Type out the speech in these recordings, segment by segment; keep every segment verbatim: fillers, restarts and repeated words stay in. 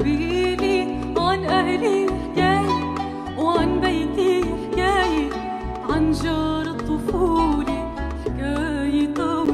سبيلي عن أهلي حكاية وعن بيتي حكاية عن جار طفولي حكاية طويلة.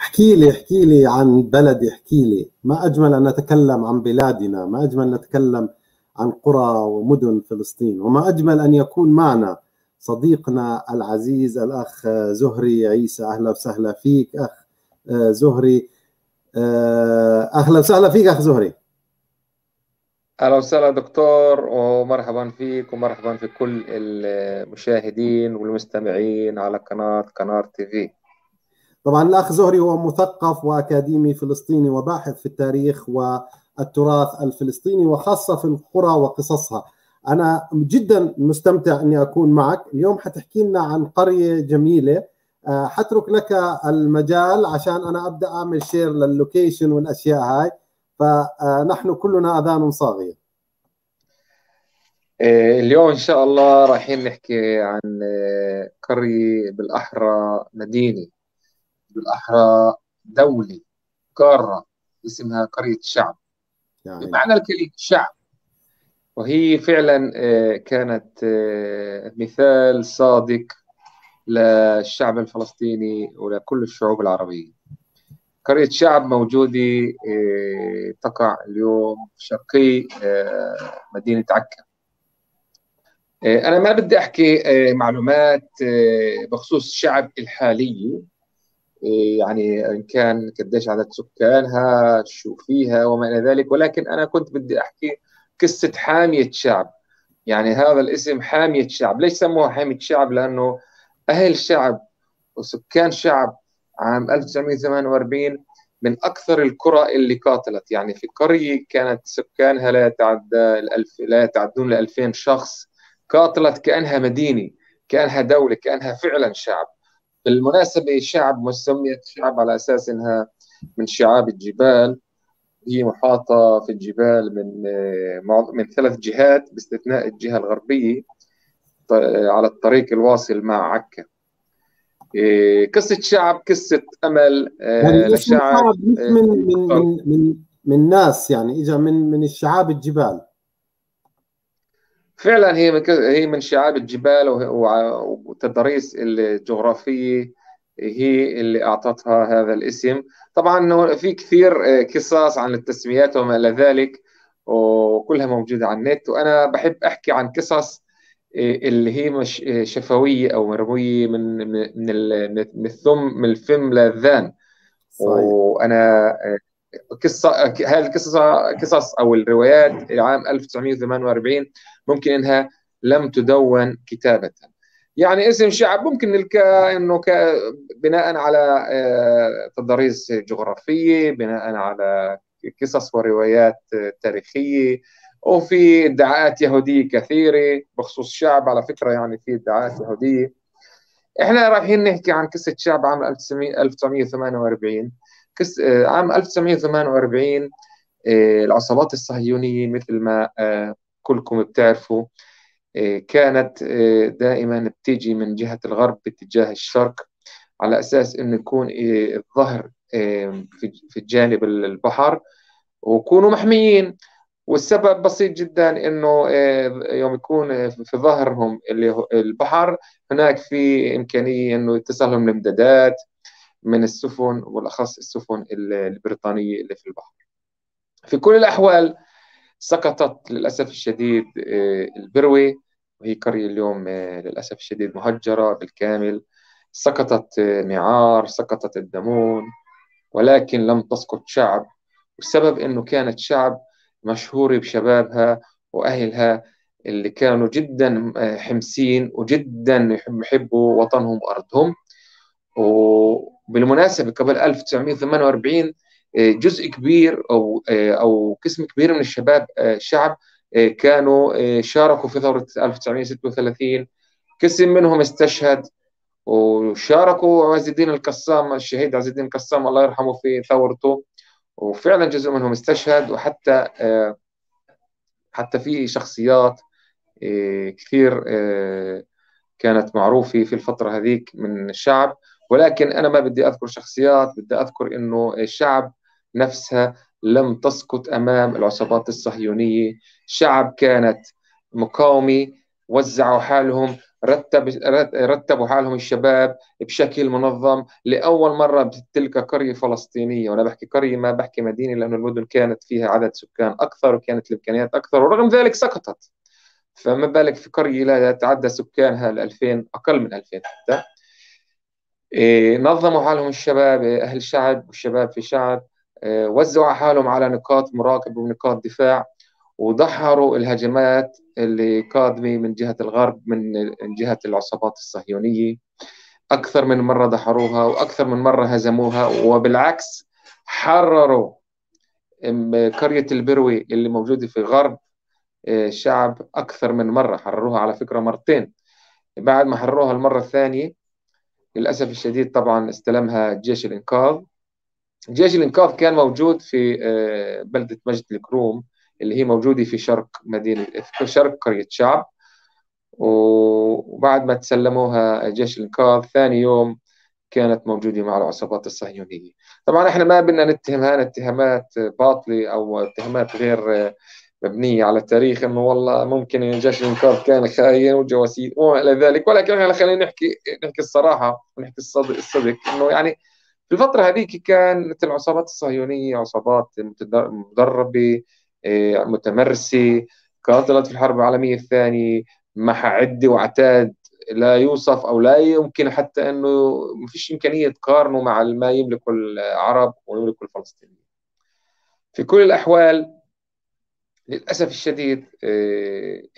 احكيلي احكيلي احكيلي احكيلي عن بلدي، احكيلي. ما أجمل أن نتكلم عن بلادنا، ما أجمل أن نتكلم عن قرى ومدن فلسطين، وما أجمل أن يكون معنا صديقنا العزيز الأخ زهري عيسى. أهلا وسهلا فيك أخ زهري. أهلا وسهلا فيك أخ زهري. أهلا وسهلا دكتور، ومرحبا فيك ومرحبا في كل المشاهدين والمستمعين على قناة كنار تي في. طبعا الأخ زهري هو مثقف وأكاديمي فلسطيني وباحث في التاريخ والتراث الفلسطيني وخاصة في القرى وقصصها. أنا جدا مستمتع أني أكون معك اليوم. حتحكي لنا عن قرية جميلة. حترك لك المجال عشان أنا أبدأ أعمل شير لللوكيشن والأشياء هاي، فنحن كلنا أذان صاغية. اليوم إن شاء الله رايحين نحكي عن قرية، بالأحرى مدينة، بالأحرى دولة، قارة اسمها قرية شعب يعني. بمعنى الكلمة شعب، وهي فعلا كانت مثال صادق للشعب الفلسطيني ولكل الشعوب العربية. قرية شعب موجودة تقع اليوم شرقي مدينة عكا. أنا ما بدي أحكي معلومات بخصوص شعب الحالية، يعني إن كان قديش عدد سكانها، شو فيها وما إلى ذلك، ولكن أنا كنت بدي أحكي قصة حامية شعب. يعني هذا الاسم حامية شعب، ليش سموها حامية شعب؟ لأنه أهل شعب وسكان شعب عام ألف وتسعمئة وثمانية وأربعين من أكثر القرى اللي قاتلت. يعني في قرية كانت سكانها لا يتعدى لا يتعدون ل ألفين شخص، قاتلت كأنها مدينة، كأنها دولة، كأنها فعلا شعب. بالمناسبة شعب مسميت شعب على أساس أنها من شعاب الجبال، هي محاطة في الجبال من من ثلاث جهات باستثناء الجهة الغربية على الطريق الواصل مع عكا. قصة شعب قصة أمل يعني لشعب من من, من من من ناس، يعني إجا من من الشعاب الجبال. فعلا هي من هي من شعاب الجبال، وتضاريس الجغرافيه هي اللي اعطتها هذا الاسم. طبعا في كثير قصص عن التسميات وما الى ذلك، وكلها موجوده على النت، وانا بحب احكي عن قصص اللي هي مش شفويه او مرويه من من من الثم من الفم للذان. وانا قصه هذه القصه قصص او الروايات عام ألف وتسعمئة وثمانية وأربعين ممكن انها لم تدون كتابه. يعني اسم شعب ممكن نلقى انه بناء على تضاريس جغرافيه، بناء على قصص وروايات تاريخيه، وفي ادعاءات يهوديه كثيره بخصوص شعب. على فكره يعني في ادعاءات يهوديه. احنا رايحين نحكي عن قصه شعب عام ألف وتسعمئة وثمانية وأربعين. عام ألف وتسعمئة وثمانية وأربعين العصابات الصهيونية مثل ما كلكم بتعرفوا كانت دائما بتيجي من جهة الغرب باتجاه الشرق، على أساس إنه يكون الظهر في جانب البحر ويكونوا محميين. والسبب بسيط جدا، إنه يوم يكون في ظهرهم البحر هناك في إمكانية إنه يتصلهم الامدادات من السفن، وبالأخص السفن البريطانية اللي في البحر. في كل الأحوال سقطت للأسف الشديد البروة، وهي قرية اليوم للأسف الشديد مهجرة بالكامل. سقطت معار، سقطت الدمون، ولكن لم تسقط شعب. والسبب أنه كانت شعب مشهورة بشبابها وأهلها اللي كانوا جدا حمسين وجدا يحبوا وطنهم وأرضهم. وبالمناسبة قبل ألف وتسعمئة وثمانية وأربعين جزء كبير أو أو قسم كبير من الشباب شعب كانوا شاركوا في ثورة ألف وتسعمئة وستة وثلاثين، قسم منهم استشهد وشاركوا عز الدين القسام، الشهيد عز الدين القسام الله يرحمه في ثورته، وفعلا جزء منهم استشهد، وحتى حتى في شخصيات كثير كانت معروفة في الفترة هذيك من الشعب، ولكن أنا ما بدي أذكر شخصيات، بدي أذكر إنه الشعب نفسها لم تسقط أمام العصابات الصهيونية. شعب كانت مقاومة، وزعوا حالهم، رتب رتبوا حالهم الشباب بشكل منظم لأول مرة بتلك قرية فلسطينية، وأنا بحكي قرية ما بحكي مدينة لأن المدن كانت فيها عدد سكان أكثر وكانت الإمكانيات أكثر، ورغم ذلك سقطت، فما بالك في قرية لا يتعدى سكانها الألفين، أقل من ألفين حتى. إيه، نظموا حالهم الشباب، أهل شعب والشباب في شعب، إيه، وزعوا حالهم على نقاط مراقبة ونقاط دفاع، وضحروا الهجمات اللي قادمة من جهة الغرب من جهة العصابات الصهيونية. أكثر من مرة ضحروها وأكثر من مرة هزموها، وبالعكس حرروا قرية البروي اللي موجودة في غرب شعب أكثر من مرة، حرروها على فكرة مرتين. بعد ما حرروها المرة الثانية للأسف الشديد طبعا استلمها جيش الإنقاذ. جيش الإنقاذ كان موجود في بلدة مجد الكروم اللي هي موجودة في شرق مدينة في شرق قرية شعب، وبعد ما تسلموها جيش الإنقاذ ثاني يوم كانت موجودة مع العصابات الصهيونية. طبعا احنا ما بدنا نتهمها اتهامات باطلة أو اتهامات غير مبنية على التاريخ، إنه والله ممكن جيش الإنقاذ كان خاين وجواسيس وما إلى ذلك، ولكن احنا خلينا نحكي نحكي الصراحة ونحكي الصدق الصدق إنه يعني في الفترة هذيك كانت العصابات الصهيونية عصابات مدربة متمرسة، قاتلت في الحرب العالمية الثانية مع عدة وعتاد لا يوصف أو لا يمكن حتى إنه ما فيش إمكانية تقارنه مع ما يملكه العرب ويملكه الفلسطينيين. في كل الأحوال للأسف الشديد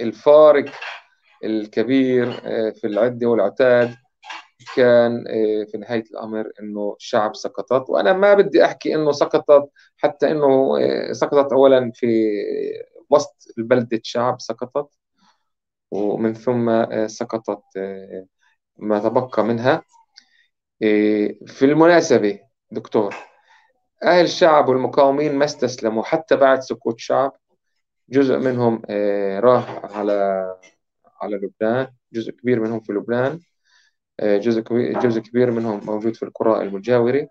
الفارق الكبير في العدة والعتاد كان في نهاية الأمر إنه الشعب سقطت، وأنا ما بدي أحكي إنه سقطت حتى إنه سقطت أولا في وسط البلدة شعب سقطت، ومن ثم سقطت ما تبقى منها. في المناسبة دكتور، أهل الشعب والمقاومين ما استسلموا حتى بعد سقوط شعب، جزء منهم راح على على لبنان، جزء كبير منهم في لبنان، جزء جزء كبير منهم موجود في القرى المجاورة.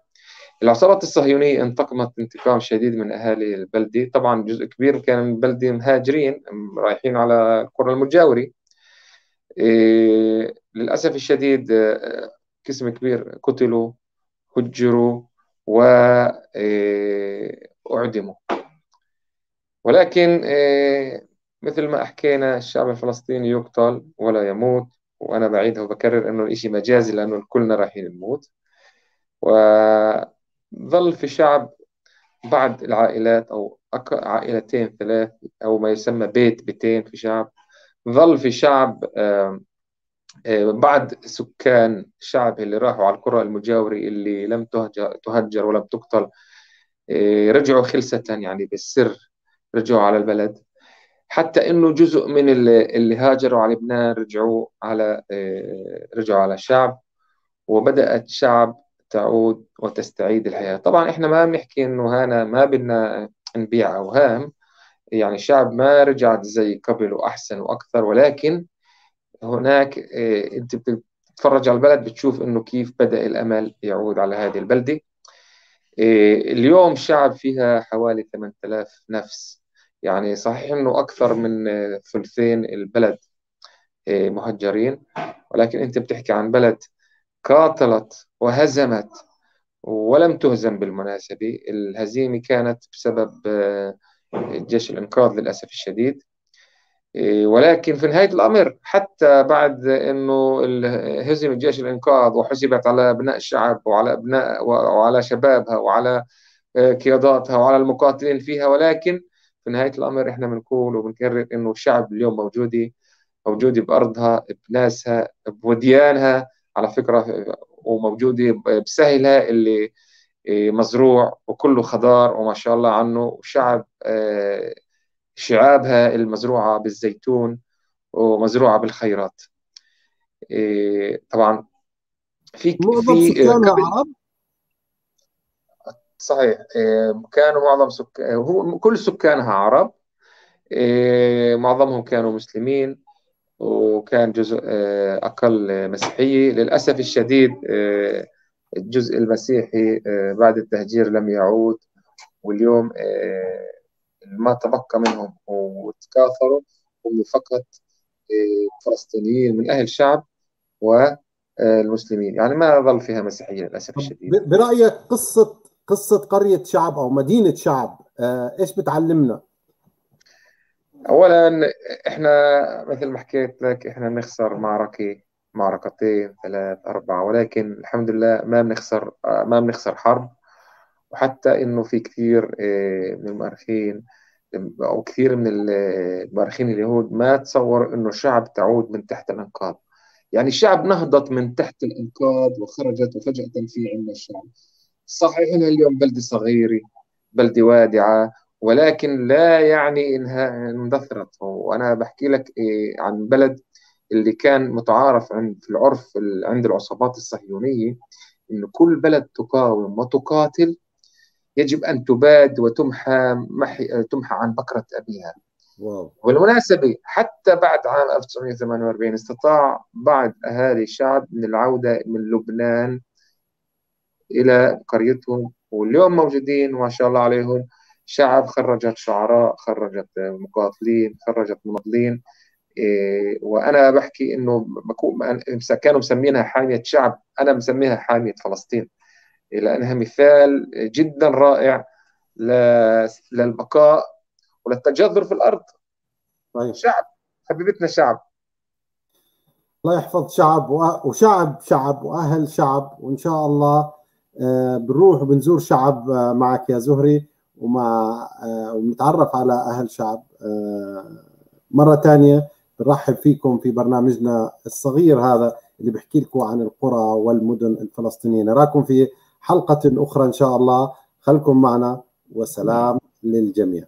العصابات الصهيونية انتقمت انتقام شديد من أهالي البلدة، طبعا جزء كبير كان من البلدة مهاجرين رايحين على القرى المجاورة. للأسف الشديد قسم كبير قتلوا، هجروا، وأعدموا. ولكن مثل ما حكينا الشعب الفلسطيني يقتل ولا يموت، وأنا بعيدها وبكرر إنه الإشي مجازي لأنه كلنا رايحين نموت، وظل في شعب بعض العائلات أو عائلتين ثلاث أو ما يسمى بيت بيتين في شعب، ظل في شعب بعض سكان شعب اللي راحوا على القرى المجاورة اللي لم تهجر ولم تقتل، رجعوا خلسة يعني بالسر، رجعوا على البلد، حتى انه جزء من اللي هاجروا على لبنان رجعوا على رجعوا على شعب، وبدات شعب تعود وتستعيد الحياه. طبعا احنا ما بنحكي انه هنا ما بدنا نبيع اوهام، يعني شعب ما رجعت زي قبل واحسن واكثر، ولكن هناك انت بتتفرج على البلد بتشوف انه كيف بدا الامل يعود على هذه البلده. اليوم شعب فيها حوالي ثمانية آلاف نفس، يعني صحيح انه اكثر من ثلثين البلد مهجرين، ولكن انت بتحكي عن بلد قاتلت وهزمت ولم تهزم. بالمناسبة الهزيمة كانت بسبب جيش الانقاذ للأسف الشديد، ولكن في نهاية الأمر حتى بعد أنه هزم الجيش الإنقاذ وحسبت على أبناء الشعب وعلى أبناء وعلى شبابها وعلى قياداتها وعلى المقاتلين فيها، ولكن في نهاية الأمر إحنا بنقول وبنكرر أنه الشعب اليوم موجودة موجودة بأرضها بناسها بوديانها على فكرة، وموجودة بسهلها اللي مزروع وكله خضار وما شاء الله عنه، وشعب شعابها المزروعة بالزيتون ومزروعة بالخيرات. طبعا في معظم سكان العرب. صحيح، كانوا معظم سك... هو كل سكانها عرب، معظمهم كانوا مسلمين، وكان جزء أقل مسيحي. للأسف الشديد الجزء المسيحي بعد التهجير لم يعود، واليوم ما تبقى منهم وتكاثروا هم فقط فلسطينيين من أهل شعب والمسلمين، يعني ما ظل فيها مسيحيين للأسف الشديد. برأيك قصة قصة قرية شعب أو مدينة شعب إيش بتعلمنا؟ أولاً إحنا مثل ما حكيت لك إحنا بنخسر معركة معركتين ثلاث أربعة، ولكن الحمد لله ما بنخسر ما بنخسر حرب. وحتى إنه في كثير من المؤرخين أو كثير من المؤرخين اليهود ما تصور إنه الشعب تعود من تحت الأنقاض، يعني الشعب نهضت من تحت الأنقاض وخرجت، وفجأة في عندنا الشعب. صحيح إنها اليوم بلدة صغيرة، بلدة وادعة، ولكن لا يعني انها اندثرت. وانا بحكي لك إيه عن بلد اللي كان متعارف عند في العرف عند العصابات الصهيونيه انه كل بلد تقاوم وتقاتل يجب ان تباد وتمحى محي تمحى عن بكره ابيها. واو. والمناسبة حتى بعد عام ألف وتسعمئة وثمانية وأربعين استطاع بعض اهالي الشعب من العوده من لبنان الى قريتهم، واليوم موجودين ما شاء الله عليهم. شعب خرجت شعراء، خرجت مقاتلين، خرجت مناضلين. إيه وانا بحكي انه كانوا مسمينها حامية شعب، انا مسميها حامية فلسطين، لانها مثال جدا رائع للبقاء وللتجذر في الارض. طيب. شعب حبيبتنا شعب، الله يحفظ شعب وشعب شعب واهل شعب، وان شاء الله بنروح وبنزور شعب معك يا زهري، ومع ونتعرف على أهل شعب مرة تانية. بنرحب فيكم في برنامجنا الصغير هذا اللي بحكي لكم عن القرى والمدن الفلسطينية. نراكم في حلقة أخرى إن شاء الله، خلكم معنا، وسلام للجميع.